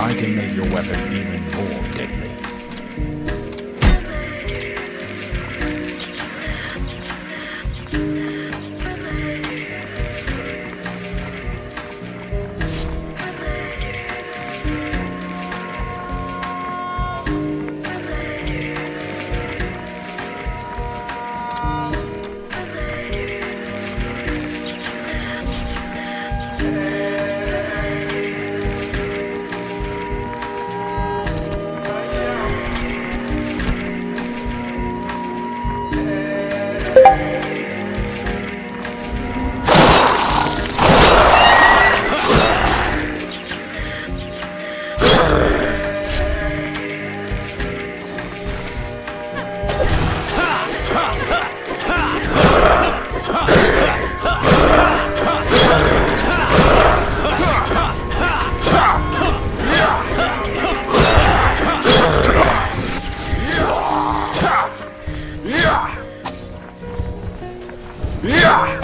I can make your weapon even more deadly. Yeah!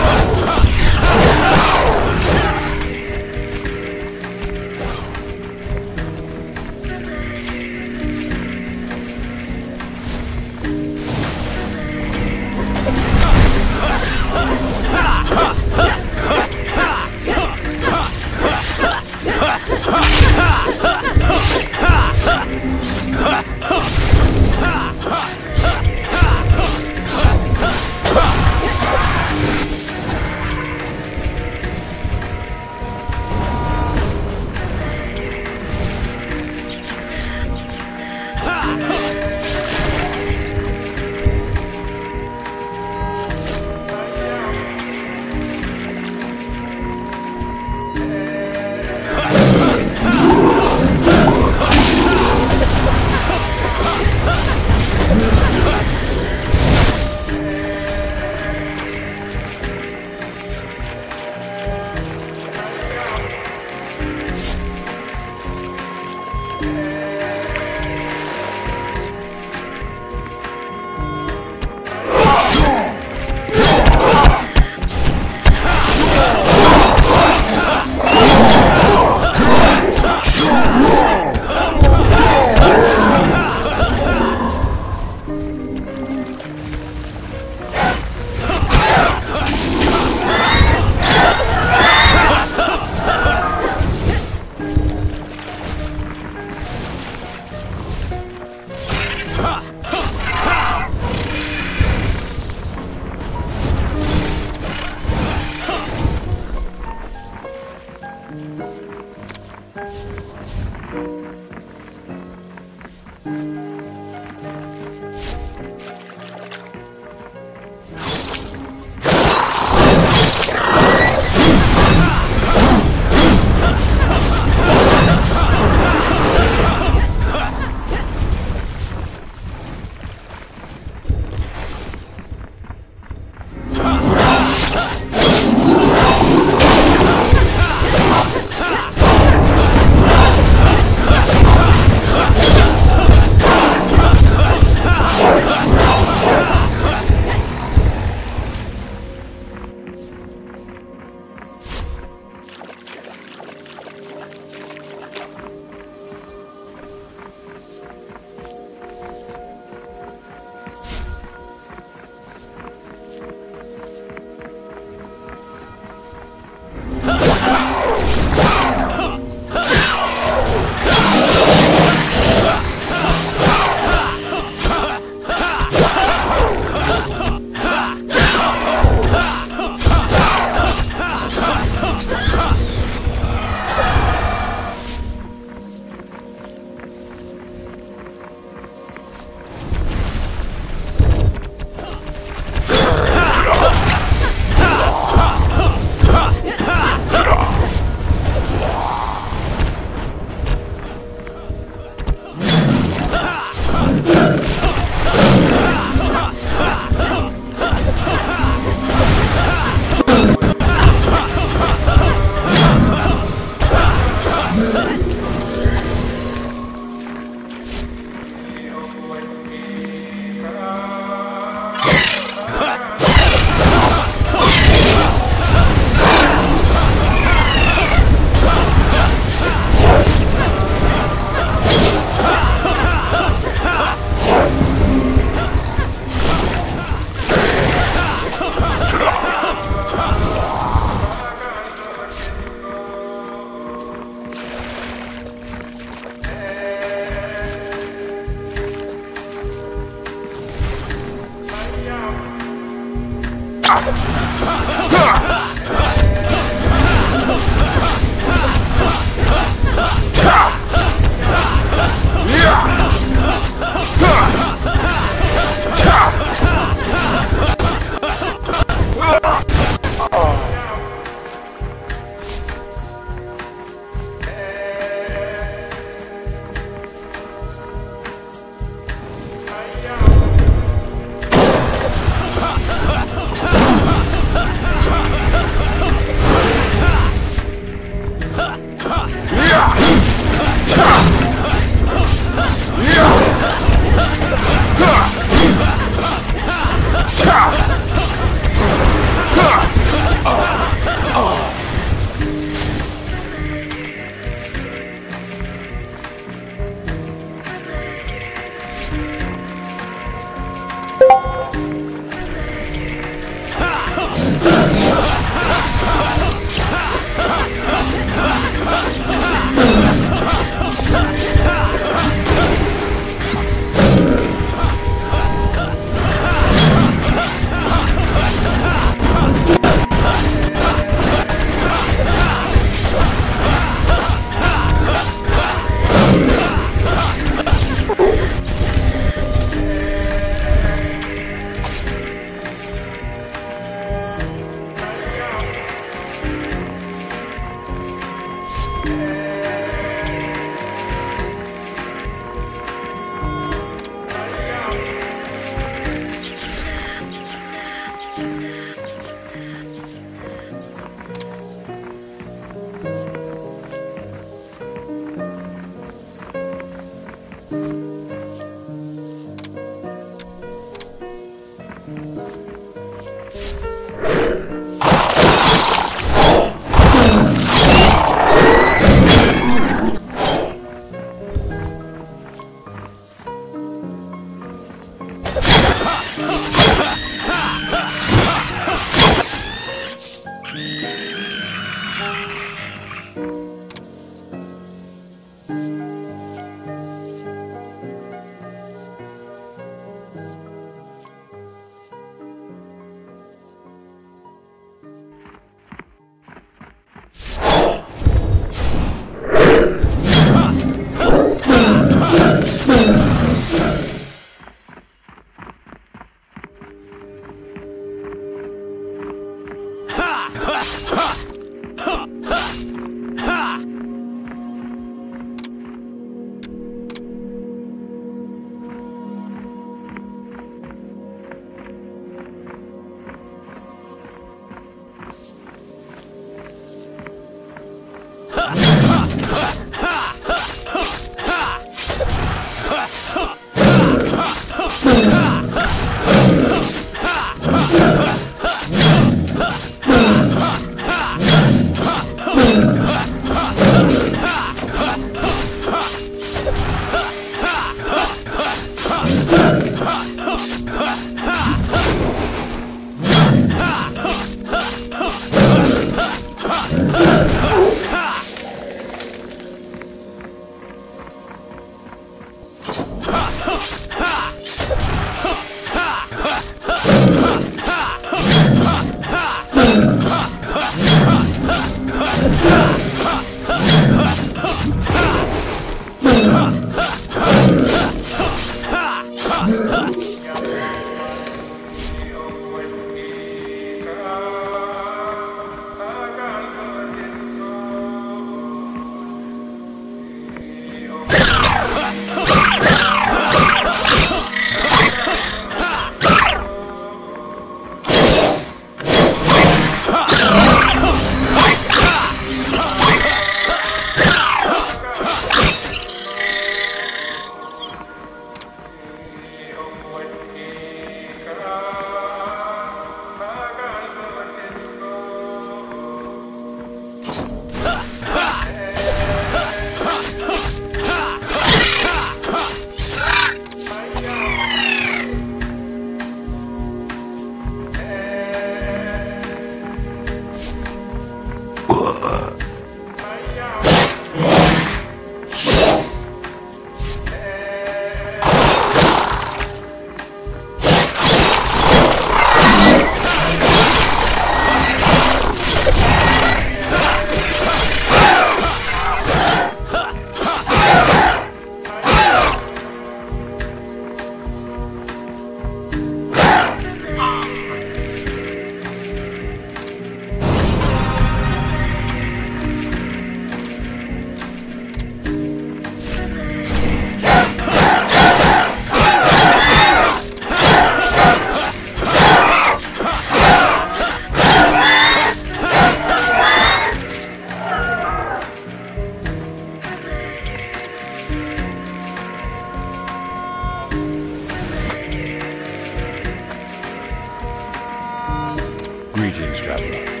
traveler.